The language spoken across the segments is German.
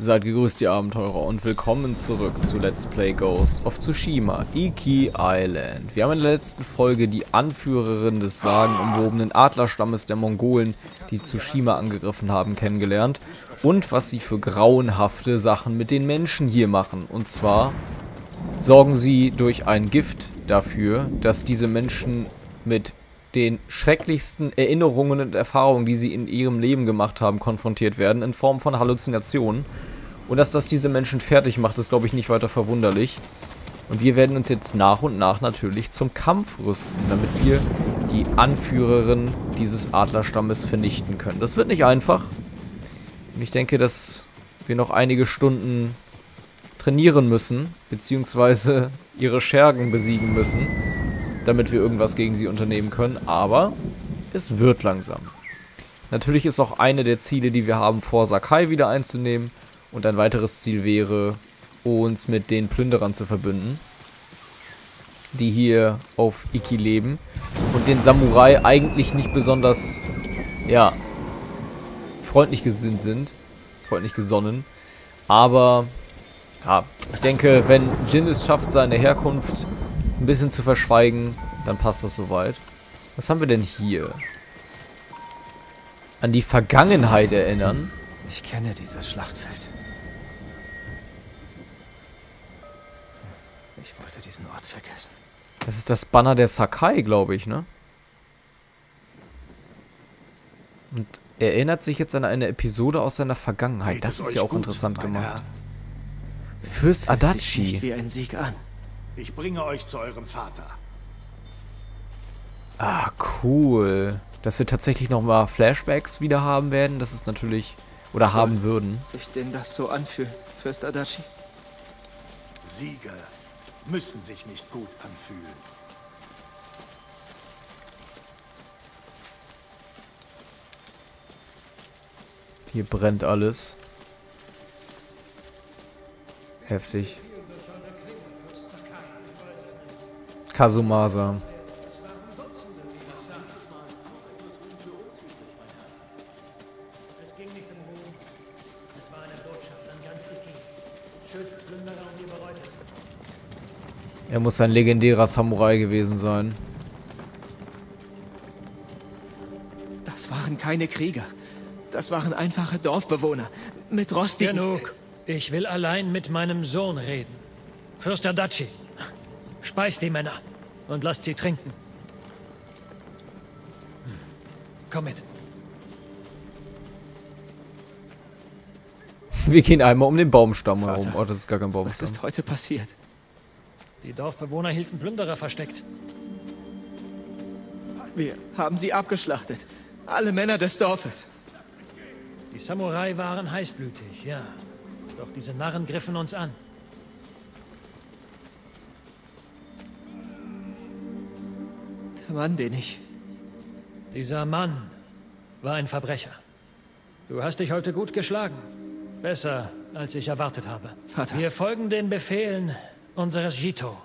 Seid gegrüßt, ihr Abenteurer, und willkommen zurück zu Let's Play Ghost of Tsushima, Iki Island. Wir haben in der letzten Folge die Anführerin des sagenumwobenen Adlerstammes der Mongolen, die Tsushima angegriffen haben, kennengelernt. Und was sie für grauenhafte Sachen mit den Menschen hier machen. Und zwar sorgen sie durch ein Gift dafür, dass diese Menschen mit den schrecklichsten Erinnerungen und Erfahrungen, die sie in ihrem Leben gemacht haben, konfrontiert werden, in Form von Halluzinationen. Und dass das diese Menschen fertig macht, ist, glaube ich, nicht weiter verwunderlich. Und wir werden uns jetzt nach und nach natürlich zum Kampf rüsten, damit wir die Anführerin dieses Adlerstammes vernichten können. Das wird nicht einfach. Und ich denke, dass wir noch einige Stunden trainieren müssen, beziehungsweise ihre Schergen besiegen müssen, damit wir irgendwas gegen sie unternehmen können, aber es wird langsam. Natürlich ist auch eine der Ziele, die wir haben, Fort Sakai wieder einzunehmen, und ein weiteres Ziel wäre, uns mit den Plünderern zu verbünden, die hier auf Iki leben und den Samurai eigentlich nicht besonders, ja, freundlich gesinnt sind, freundlich gesonnen, aber ja, ich denke, wenn Jin es schafft, seine Herkunft ein bisschen zu verschweigen, dann passt das soweit. Was haben wir denn hier? An die Vergangenheit erinnern. Ich kenne dieses Schlachtfeld. Ich wollte diesen Ort vergessen. Das ist das Banner der Sakai, glaube ich, ne? Und er erinnert sich jetzt an eine Episode aus seiner Vergangenheit. Geht das ist ja auch gut, interessant gemacht. Fürst Adachi. Fühlt sich nicht wie ein Sieg an. Ich bringe euch zu eurem Vater. Ah, cool. Dass wir tatsächlich nochmal Flashbacks wieder haben werden, das ist natürlich... Oder haben würden. Sich denn das so anfühlt, Fürst Adachi? Sieger müssen sich nicht gut anfühlen. Hier brennt alles. Heftig. Kazumasa. Es ging nicht um Ruhm. Es war eine Botschaft an ganz Iki. Schützt Plünderer und ihr bereut es. Er muss ein legendärer Samurai gewesen sein. Das waren keine Krieger. Das waren einfache Dorfbewohner. Mit rostigen... Genug. Ich will allein mit meinem Sohn reden. Fürst Adachi. Speist die Männer und lasst sie trinken. Komm mit. Wir gehen einmal um den Baumstamm herum. Oh, das ist gar kein Baumstamm. Was ist heute passiert? Die Dorfbewohner hielten Plünderer versteckt. Wir haben sie abgeschlachtet. Alle Männer des Dorfes. Die Samurai waren heißblütig, ja. Doch diese Narren griffen uns an. Mann, den ich... Dieser Mann war ein Verbrecher. Du hast dich heute gut geschlagen. Besser, als ich erwartet habe. Vater. Wir folgen den Befehlen unseres Jito.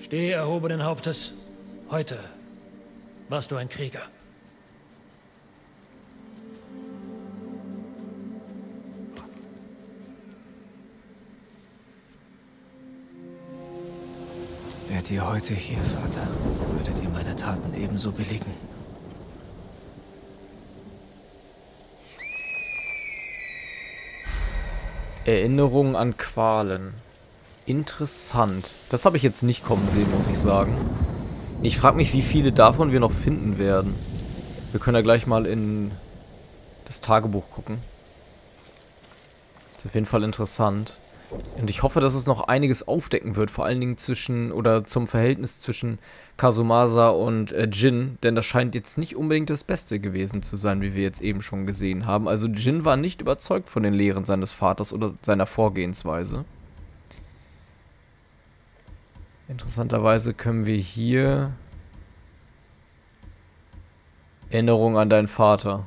Steh erhobenen Hauptes. Heute warst du ein Krieger. Wärt ihr heute hier, Vater, würdet ihr meine Taten ebenso billigen. Erinnerungen an Qualen. Interessant. Das habe ich jetzt nicht kommen sehen, muss ich sagen. Ich frage mich, wie viele davon wir noch finden werden. Wir können ja gleich mal in das Tagebuch gucken. Ist auf jeden Fall interessant. Und ich hoffe, dass es noch einiges aufdecken wird, vor allen Dingen zwischen oder zum Verhältnis zwischen Kazumasa und Jin, denn das scheint jetzt nicht unbedingt das Beste gewesen zu sein, wie wir jetzt eben schon gesehen haben. Also Jin war nicht überzeugt von den Lehren seines Vaters oder seiner Vorgehensweise. Interessanterweise können wir hier Erinnerung an deinen Vater.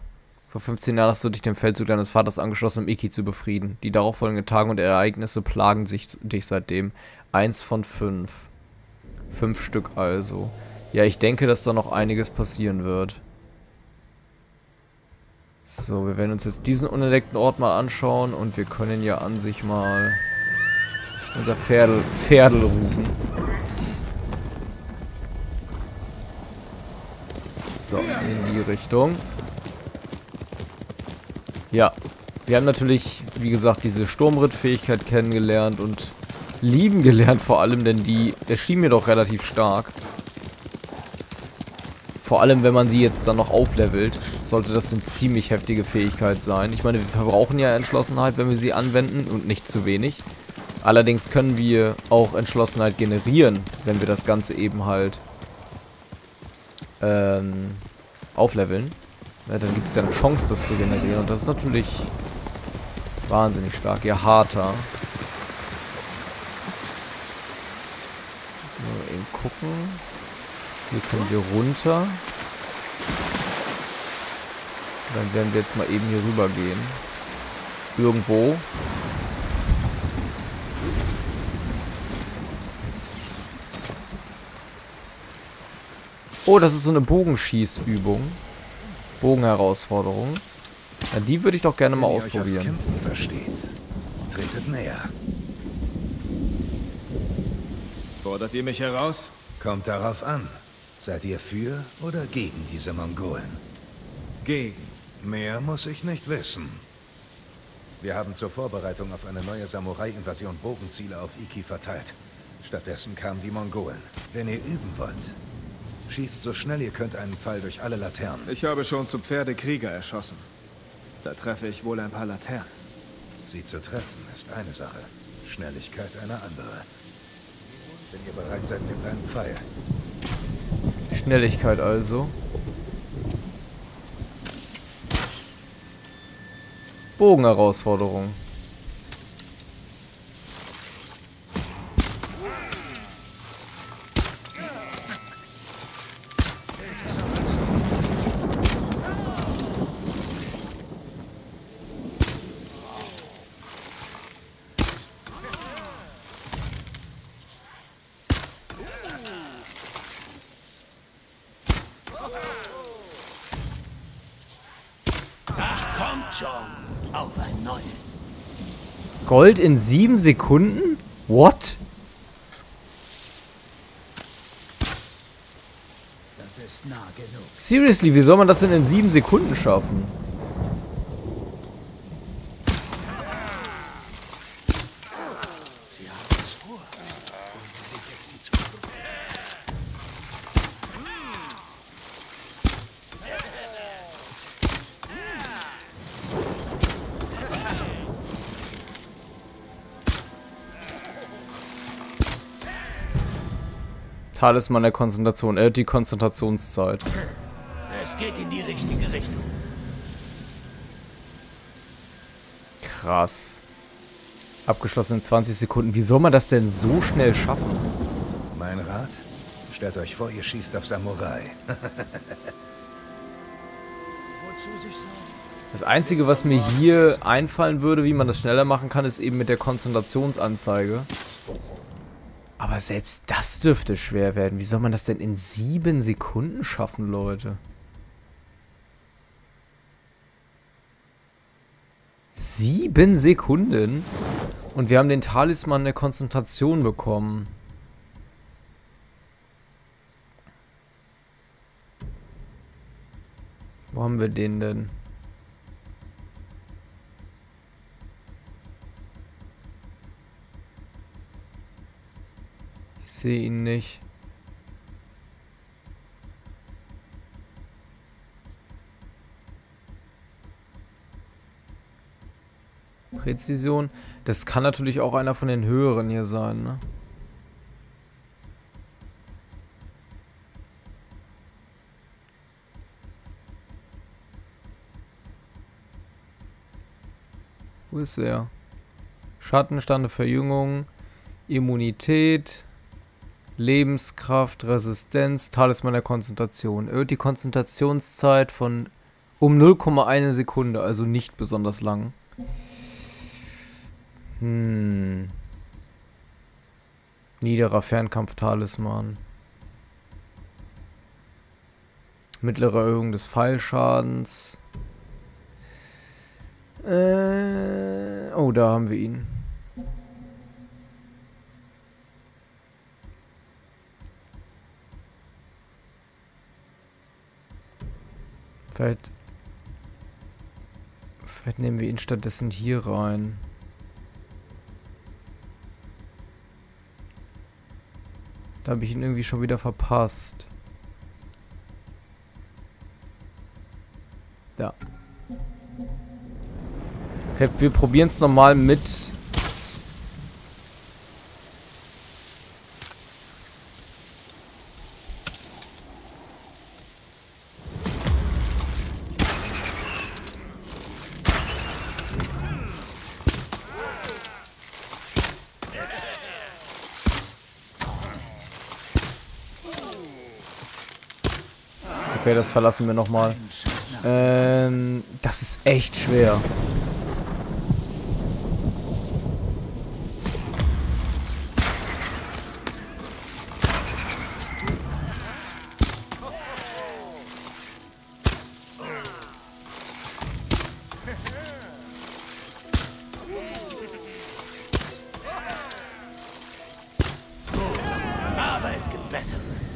Vor 15 Jahren hast du dich dem Feldzug deines Vaters angeschlossen, um Iki zu befrieden. Die darauffolgenden Tage und Ereignisse plagen dich seitdem. 1 von 5. 5 Stück also. Ja, ich denke, dass da noch einiges passieren wird. So, wir werden uns jetzt diesen unentdeckten Ort mal anschauen und wir können ja an sich mal unser Pferdel rufen. So, in die Richtung. Ja, wir haben natürlich, wie gesagt, diese Sturmrittfähigkeit kennengelernt und lieben gelernt vor allem, denn der schien mir doch relativ stark. Vor allem, wenn man sie jetzt dann noch auflevelt, sollte das eine ziemlich heftige Fähigkeit sein. Ich meine, wir verbrauchen ja Entschlossenheit, wenn wir sie anwenden und nicht zu wenig. Allerdings können wir auch Entschlossenheit generieren, wenn wir das Ganze eben halt aufleveln. Ja, dann gibt es ja eine Chance, das zu generieren. Und das ist natürlich wahnsinnig stark. Ja, harter. Jetzt mal eben gucken. Hier können wir runter. Und dann werden wir jetzt mal eben hier rüber gehen. Irgendwo. Oh, das ist so eine Bogenschießübung. Bogenherausforderung. Ja, die würde ich doch gerne mal ausprobieren. Tretet näher. Fordert ihr mich heraus? Kommt darauf an. Seid ihr für oder gegen diese Mongolen? Gegen. Mehr muss ich nicht wissen. Wir haben zur Vorbereitung auf eine neue Samurai-Invasion Bogenziele auf Iki verteilt. Stattdessen kamen die Mongolen. Wenn ihr üben wollt, schießt so schnell ihr könnt einen Pfeil durch alle Laternen. Ich habe schon zu Pferde Krieger erschossen. Da treffe ich wohl ein paar Laternen. Sie zu treffen ist eine Sache, Schnelligkeit eine andere. Wenn ihr bereit seid, nehmt einen Pfeil. Schnelligkeit also. Bogenherausforderung. Gold in 7 Sekunden? What? Das ist nah genug. Seriously, wie soll man das denn in 7 Sekunden schaffen? Sie haben es vor. Und sie sind jetzt die Zukunft. Talisman der Konzentration, die Konzentrationszeit. Es geht in die richtige Richtung. Krass. Abgeschlossen in 20 Sekunden. Wie soll man das denn so schnell schaffen? Mein Rat? Stellt euch vor, ihr schießt auf Samurai. Das Einzige, was mir hier einfallen würde, wie man das schneller machen kann, ist eben mit der Konzentrationsanzeige. Aber selbst das dürfte schwer werden. Wie soll man das denn in 7 Sekunden schaffen, Leute? 7 Sekunden? Und wir haben den Talisman der Konzentration bekommen. Wo haben wir den denn? Ich sehe ihn nicht. Präzision. Das kann natürlich auch einer von den höheren hier sein, ne? Wo ist er? Schattenstande, Verjüngung, Immunität. Lebenskraft, Resistenz, Talisman der Konzentration. Erhöht die Konzentrationszeit von um 0,1 Sekunde, also nicht besonders lang. Niederer Fernkampf-Talisman. Mittlere Erhöhung des Pfeilschadens. Oh, da haben wir ihn. Vielleicht nehmen wir ihn stattdessen hier rein. Da habe ich ihn irgendwie schon wieder verpasst. Da. Okay, wir probieren es nochmal mit... Okay, das verlassen wir nochmal. Das ist echt schwer.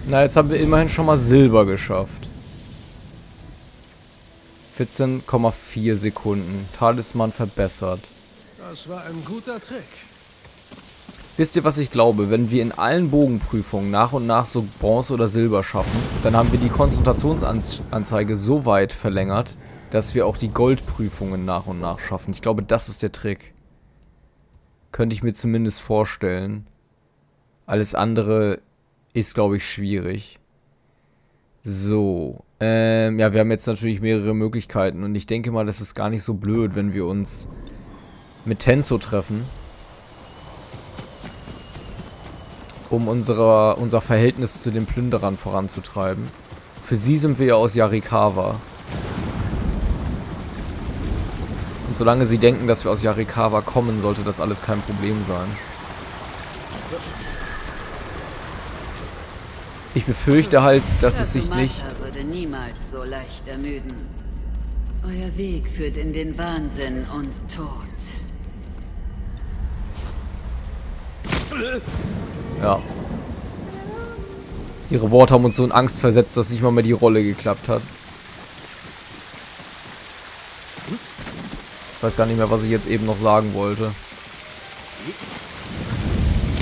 Na, jetzt haben wir immerhin schon mal Silber geschafft. 14,4 Sekunden. Talisman verbessert. Das war ein guter Trick. Wisst ihr, was ich glaube? Wenn wir in allen Bogenprüfungen nach und nach so Bronze oder Silber schaffen, dann haben wir die Konzentrationsanzeige so weit verlängert, dass wir auch die Goldprüfungen nach und nach schaffen. Ich glaube, das ist der Trick. Könnte ich mir zumindest vorstellen. Alles andere ist, glaube ich, schwierig. So. Ja, wir haben jetzt natürlich mehrere Möglichkeiten und ich denke mal, das ist gar nicht so blöd, wenn wir uns mit Tenzo treffen, um unser Verhältnis zu den Plünderern voranzutreiben. Für sie sind wir ja aus Yarikawa. Und solange sie denken, dass wir aus Yarikawa kommen, sollte das alles kein Problem sein. Ich befürchte halt, dass es sich nicht... niemals so leicht ermüden. Euer Weg führt in den Wahnsinn und Tod. Ja. Ihre Worte haben uns so in Angst versetzt, dass nicht mal mehr die Rolle geklappt hat. Ich weiß gar nicht mehr, was ich jetzt eben noch sagen wollte.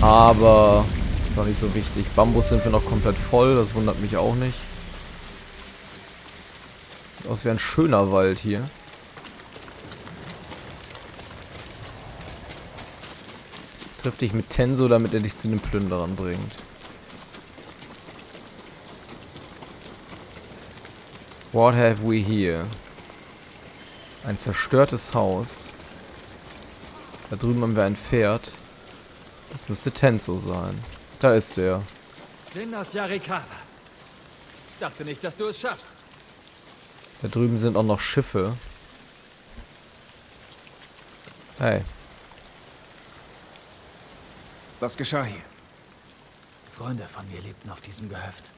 Aber ist auch nicht so wichtig. Bambus sind wir noch komplett voll, das wundert mich auch nicht. Aus wie ein schöner Wald hier. Triff dich mit Tenzo, damit er dich zu den Plünderern bringt. What have we here? Ein zerstörtes Haus. Da drüben haben wir ein Pferd. Das müsste Tenzo sein. Da ist er. Jin aus Yarikawa. Dachte nicht, dass du es schaffst. Da drüben sind auch noch Schiffe. Hey. Was geschah hier? Freunde von mir lebten auf diesem Gehöft.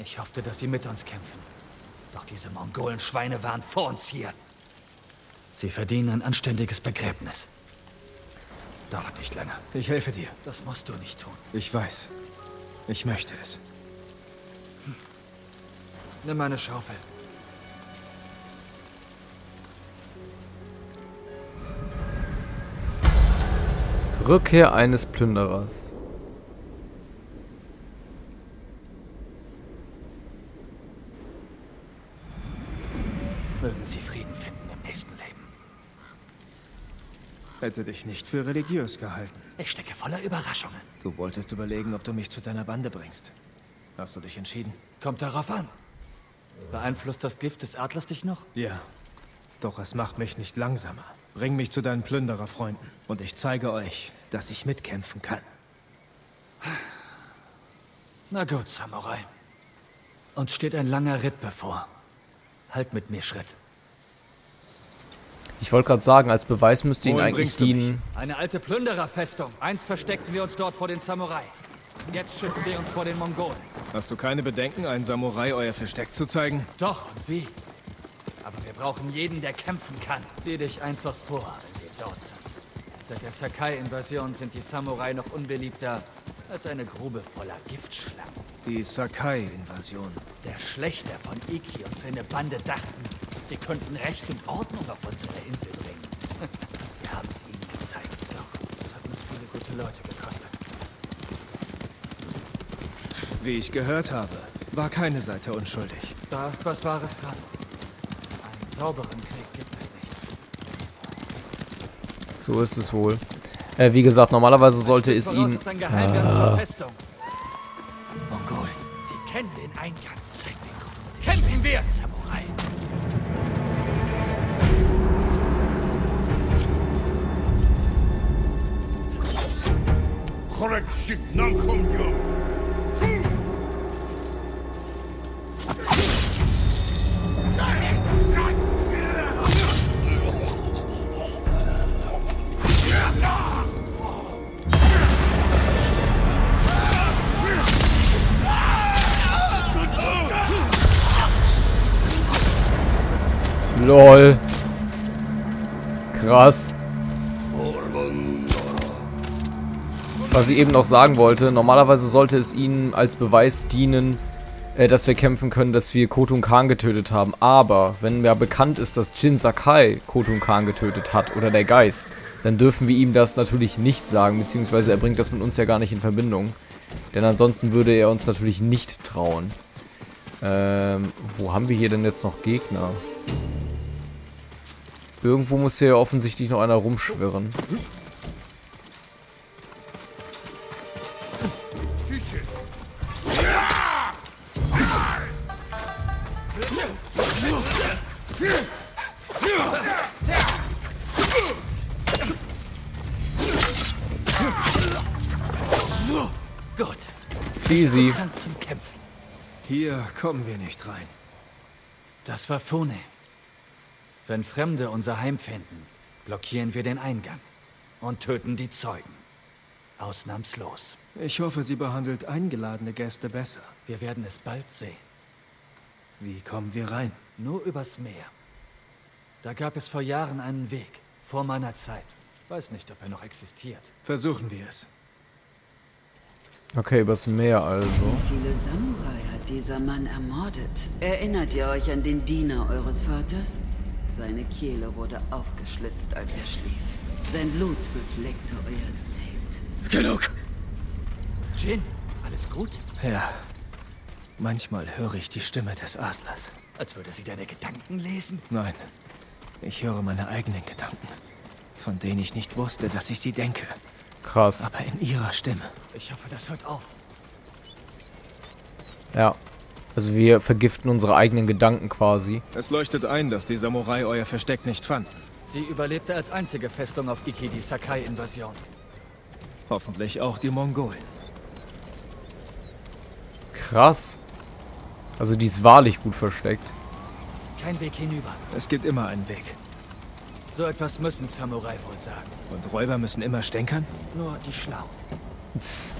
Ich hoffte, dass sie mit uns kämpfen. Doch diese Mongolen-Schweine waren vor uns hier. Sie verdienen ein anständiges Begräbnis. Dauert nicht lange. Ich helfe dir. Das musst du nicht tun. Ich weiß. Ich möchte es. Hm. Nimm meine Schaufel. Rückkehr eines Plünderers. Mögen Sie Frieden finden im nächsten Leben. Hätte dich nicht für religiös gehalten. Ich stecke voller Überraschungen. Du wolltest überlegen, ob du mich zu deiner Bande bringst. Hast du dich entschieden? Kommt darauf an. Beeinflusst das Gift des Adlers dich noch? Ja. Doch es macht mich nicht langsamer. Bring mich zu deinen Plündererfreunden und ich zeige euch, dass ich mitkämpfen kann. Na gut, Samurai. Uns steht ein langer Ritt bevor. Halt mit mir Schritt. Ich wollte gerade sagen, als Beweis müsste ihn eigentlich dienen. Eine alte Plündererfestung. Einst versteckten wir uns dort vor den Samurai. Jetzt schützt sie uns vor den Mongolen. Hast du keine Bedenken, einen Samurai euer Versteck zu zeigen? Doch, und wie? aber wir brauchen jeden, der kämpfen kann. Sieh dich einfach vor, wenn wir dort sind. Seit der Sakai-Invasion sind die Samurai noch unbeliebter als eine Grube voller Giftschlangen. Die Sakai-Invasion. Der Schlächter von Iki und seine Bande dachten, sie könnten Recht und Ordnung auf unsere Insel bringen. Wir haben es ihnen gezeigt. Doch das hat uns viele gute Leute gekostet. Wie ich gehört habe, war keine Seite unschuldig. Da ist was Wahres dran. Einen sauberen Krieg gibt es nicht. So ist es wohl. Wie gesagt, normalerweise sollte es ihnen... Mongolen, sie kennen den Eingang. Kämpfen wir, Samurai! Korrekt, schick, nankom, lol. Krass. Was ich eben noch sagen wollte, normalerweise sollte es ihnen als Beweis dienen, dass wir kämpfen können, dass wir Khotun Khan getötet haben. Aber wenn ja bekannt ist, dass Jin Sakai Khotun Khan getötet hat oder der Geist, dann dürfen wir ihm das natürlich nicht sagen, beziehungsweise er bringt das mit uns ja gar nicht in Verbindung. Denn ansonsten würde er uns natürlich nicht trauen. Wo haben wir hier denn jetzt noch Gegner? Irgendwo muss hier ja offensichtlich noch einer rumschwirren. Gut. Easy. Hier kommen wir nicht rein. Das war Fune. Wenn Fremde unser Heim finden, blockieren wir den Eingang und töten die Zeugen. Ausnahmslos. Ich hoffe, sie behandelt eingeladene Gäste besser. Wir werden es bald sehen. Wie kommen wir rein? Nur übers Meer. Da gab es vor Jahren einen Weg, vor meiner Zeit. Weiß nicht, ob er noch existiert. Versuchen wir es. Okay, übers Meer also. Wie viele Samurai hat dieser Mann ermordet? Erinnert ihr euch an den Diener eures Vaters? Seine Kehle wurde aufgeschlitzt, als er schlief. Sein Blut befleckte euer Zelt. Genug! Jin, alles gut? Ja. Manchmal höre ich die Stimme des Adlers. Als würde sie deine Gedanken lesen? Nein. Ich höre meine eigenen Gedanken. Von denen ich nicht wusste, dass ich sie denke. Krass. Aber in ihrer Stimme. Ich hoffe, das hört auf. Ja. Also wir vergiften unsere eigenen Gedanken quasi. Es leuchtet ein, dass die Samurai euer Versteck nicht fanden. Sie überlebte als einzige Festung auf Iki die Sakai-Invasion. Hoffentlich auch die Mongolen. Krass. Also die ist wahrlich gut versteckt. Kein Weg hinüber. Es gibt immer einen Weg. So etwas müssen Samurai wohl sagen. Und Räuber müssen immer stänkern? Nur die Schlau. Tss.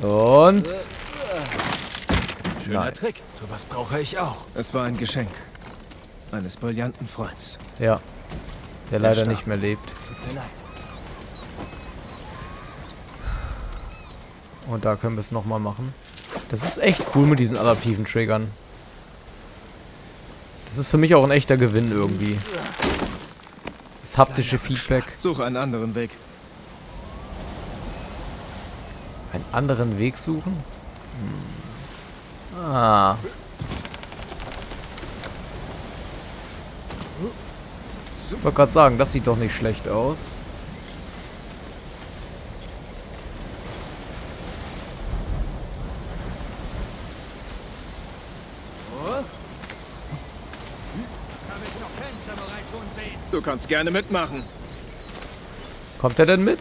Und... Schöner nice. Trick. So was brauche ich auch. Es war ein Geschenk. Eines brillanten Freunds. Ja. Der leider starb. Nicht mehr lebt. Es tut mir leid. Und da können wir es nochmal machen. Das ist echt cool mit diesen adaptiven Triggern. Das ist für mich auch ein echter Gewinn irgendwie. Das haptische Feedback. Suche einen anderen Weg. Einen anderen Weg suchen? Hm. Ah. Ich wollte gerade sagen, das sieht doch nicht schlecht aus. Du kannst gerne mitmachen. Kommt er denn mit?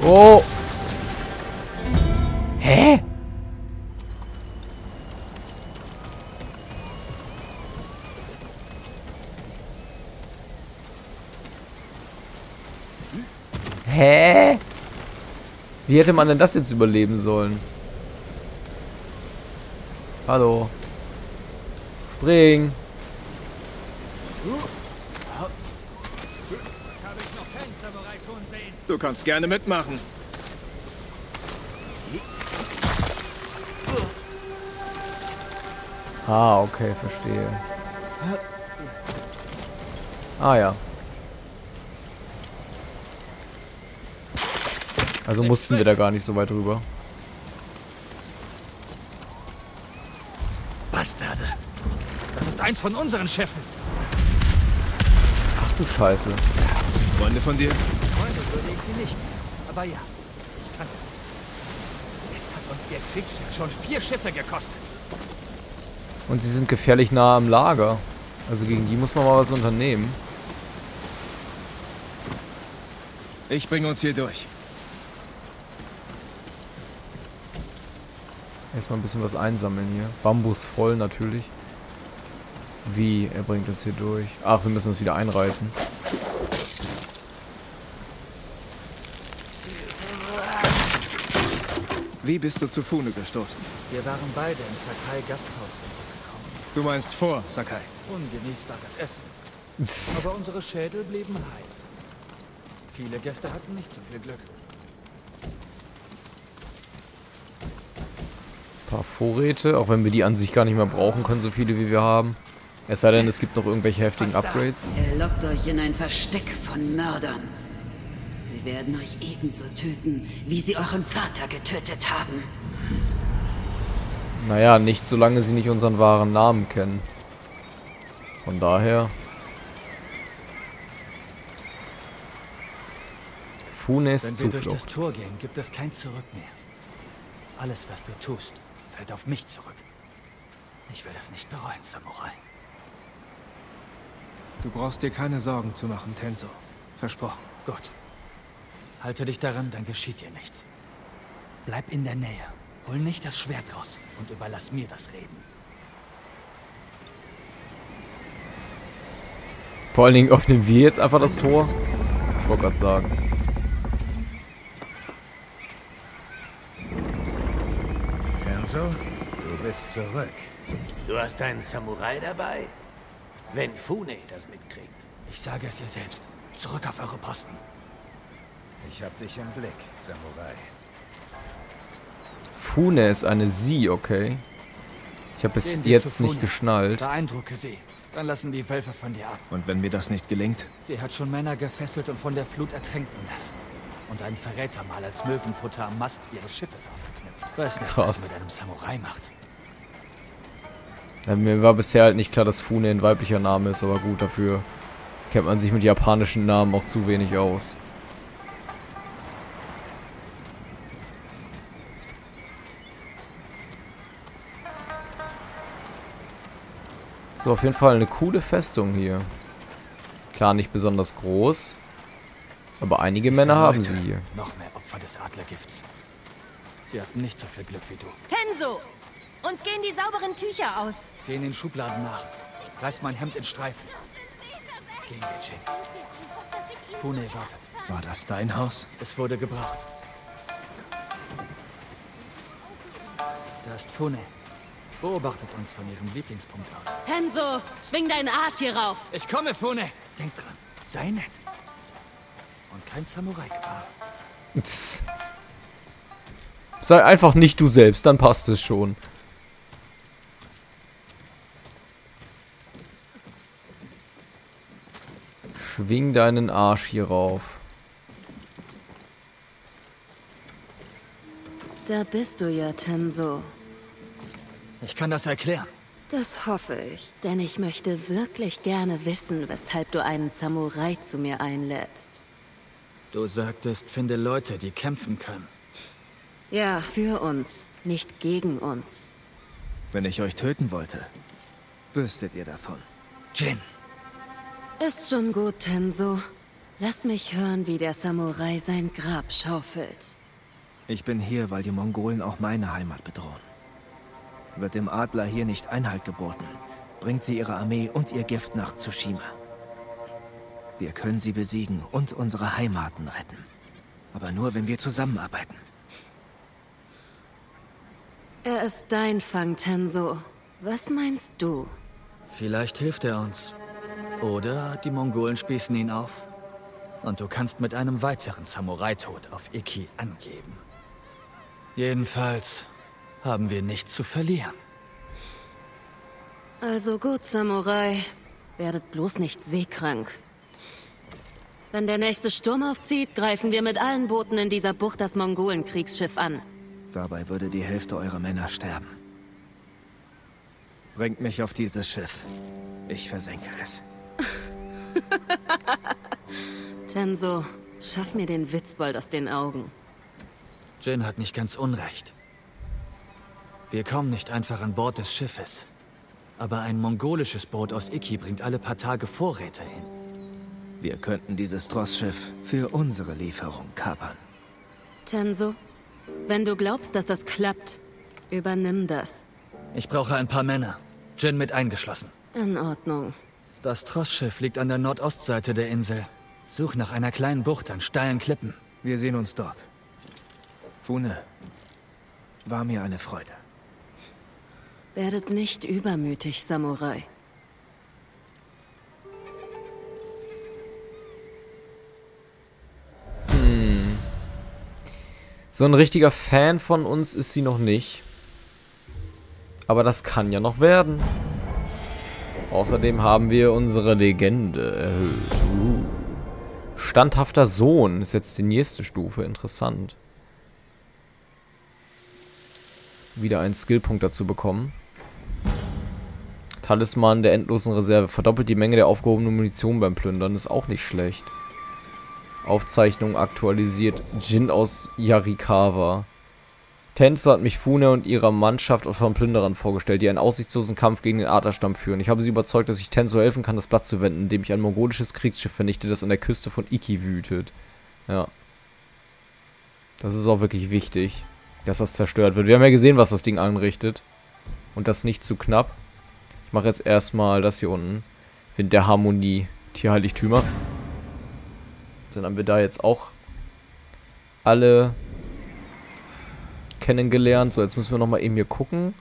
Oh! Hä? Hä? Wie hätte man denn das jetzt überleben sollen? Hallo. Spring. Du kannst gerne mitmachen. Ah, okay, verstehe. Ah ja. Also mussten wir da gar nicht so weit rüber. Bastarde. Das ist eins von unseren Chefen. Ach du Scheiße. Freunde von dir? Freunde würde ich sie nicht. Aber ja, ich kannte sie. Jetzt hat uns ihr Kriegsschiff schon 4 Schiffe gekostet. Und sie sind gefährlich nah am Lager. Also gegen die muss man mal was unternehmen. Ich bringe uns hier durch. Erstmal ein bisschen was einsammeln hier. Bambus voll natürlich. Wie? Er bringt uns hier durch. Ach, wir müssen uns wieder einreißen. Wie bist du zu Fune gestoßen? Wir waren beide im Sakai-Gasthaus untergekommen. Du meinst vor Sakai? Ungenießbares Essen. Aber unsere Schädel blieben heil. Viele Gäste hatten nicht so viel Glück. Ein paar Vorräte, auch wenn wir die an sich gar nicht mehr brauchen können, so viele wie wir haben. Es sei denn, es gibt noch irgendwelche heftigen Upgrades. Ihr lockt euch in ein Versteck von Mördern. Sie werden euch ebenso töten, wie sie euren Vater getötet haben. Naja, nicht solange sie nicht unseren wahren Namen kennen. Von daher... Funes Zuflucht. Wenn wir durch das Tor gehen, gibt es kein Zurück mehr. Alles, was du tust, fällt auf mich zurück. Ich will das nicht bereuen, Samurai. Du brauchst dir keine Sorgen zu machen, Tenzo. Versprochen. Gut. Halte dich daran, dann geschieht dir nichts. Bleib in der Nähe. Hol nicht das Schwert raus und überlass mir das Reden. Vor allen Dingen öffnen wir jetzt einfach das Tor. Ich wollte gerade sagen. So, du bist zurück. Du hast einen Samurai dabei? Wenn Fune das mitkriegt. Ich sage es ihr selbst. Zurück auf eure Posten. Ich hab dich im Blick, Samurai. Fune ist eine Sie, okay? Ich habe bis jetzt nicht geschnallt. Beeindrucke sie. Dann lassen die Wölfe von dir ab. Und wenn mir das nicht gelingt? Sie hat schon Männer gefesselt und von der Flut ertränken lassen. Und einen Verräter mal als Möwenfutter am Mast ihres Schiffes aufgeknüpft. Weiß nicht, krass, was sie mit einem Samurai macht. Ja, mir war bisher halt nicht klar, dass Fune ein weiblicher Name ist, aber gut, dafür kennt man sich mit japanischen Namen auch zu wenig aus. So, auf jeden Fall eine coole Festung hier. Klar, nicht besonders groß. Aber einige Männer haben sie hier. Noch mehr Opfer des Adlergifts. Sie hatten nicht so viel Glück wie du. Tenzo! Uns gehen die sauberen Tücher aus. Sieh in den Schubladen nach. Reiß mein Hemd in Streifen. Gehen wir, Jin. Fune wartet. War das dein Haus? Es wurde gebraucht. Da ist Fune. Beobachtet uns von ihrem Lieblingspunkt aus. Tenzo, schwing deinen Arsch hier rauf. Ich komme, Fune. Denk dran. Sei nett. Und kein Samurai gebar. Sei einfach nicht du selbst, dann passt es schon. Schwing deinen Arsch hier rauf. Da bist du ja, Tenzo. Ich kann das erklären. Das hoffe ich, denn ich möchte wirklich gerne wissen, weshalb du einen Samurai zu mir einlädst. Du sagtest, finde Leute, die kämpfen können. Ja, für uns, nicht gegen uns. Wenn ich euch töten wollte, wüsstet ihr davon. Jin! Ist schon gut, Tenzo. Lasst mich hören, wie der Samurai sein Grab schaufelt. Ich bin hier, weil die Mongolen auch meine Heimat bedrohen. Wird dem Adler hier nicht Einhalt geboten, bringt sie ihre Armee und ihr Gift nach Tsushima. Wir können sie besiegen und unsere Heimaten retten. Aber nur, wenn wir zusammenarbeiten. Er ist dein Fang, Tenzo. Was meinst du? Vielleicht hilft er uns. Oder die Mongolen spießen ihn auf. Und du kannst mit einem weiteren Samurai-Tod auf Iki angeben. Jedenfalls haben wir nichts zu verlieren. Also gut, Samurai. Werdet bloß nicht seekrank. Wenn der nächste Sturm aufzieht, greifen wir mit allen Booten in dieser Bucht das Mongolenkriegsschiff an. Dabei würde die Hälfte eurer Männer sterben. Bringt mich auf dieses Schiff. Ich versenke es. Tenzo, schaff mir den Witzbold aus den Augen. Jin hat nicht ganz unrecht. Wir kommen nicht einfach an Bord des Schiffes. Aber ein mongolisches Boot aus Iki bringt alle paar Tage Vorräte hin. Wir könnten dieses Trossschiff für unsere Lieferung kapern. Tenzo, wenn du glaubst, dass das klappt, übernimm das. Ich brauche ein paar Männer, Jin mit eingeschlossen. In Ordnung. Das Trossschiff liegt an der Nordostseite der Insel. Such nach einer kleinen Bucht an steilen Klippen. Wir sehen uns dort. Fune, war mir eine Freude. Werdet nicht übermütig, Samurai. So ein richtiger Fan von uns ist sie noch nicht. Aber das kann ja noch werden. Außerdem haben wir unsere Legende erhöht. Standhafter Sohn ist jetzt die nächste Stufe. Interessant. Wieder einen Skillpunkt dazu bekommen. Talisman der endlosen Reserve. Verdoppelt die Menge der aufgehobenen Munition beim Plündern. Ist auch nicht schlecht. Aufzeichnung aktualisiert. Jin aus Yarikawa. Tenzo hat mich Fune und ihrer Mannschaft von Plünderern vorgestellt, die einen aussichtslosen Kampf gegen den Adlerstamm führen. Ich habe sie überzeugt, dass ich Tenzo helfen kann, das Blatt zu wenden, indem ich ein mongolisches Kriegsschiff vernichte, das an der Küste von Iki wütet. Ja. Das ist auch wirklich wichtig, dass das zerstört wird. Wir haben ja gesehen, was das Ding anrichtet. Und das nicht zu knapp. Ich mache jetzt erstmal das hier unten. Wind der Harmonie. Tierheiligtümer. Dann haben wir da jetzt auch alle kennengelernt. So, jetzt müssen wir nochmal eben hier gucken.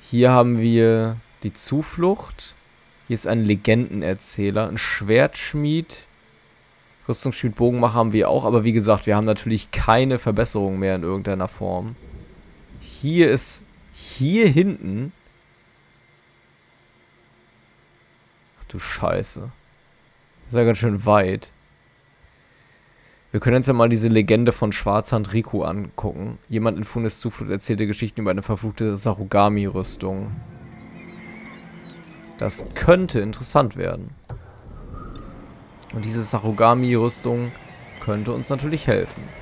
Hier haben wir die Zuflucht. Hier ist ein Legendenerzähler. Ein Schwertschmied. Rüstungsschmied, Bogenmacher haben wir auch. Aber wie gesagt, wir haben natürlich keine Verbesserung mehr in irgendeiner Form. Hier ist... Hier hinten... Ach du Scheiße. Das ist ja ganz schön weit. Wir können uns ja mal diese Legende von Schwarzhand Riku angucken. Jemand in Funes Zuflucht erzählte Geschichten über eine verfluchte Sarugami-Rüstung. Das könnte interessant werden. Und diese Sarugami-Rüstung könnte uns natürlich helfen.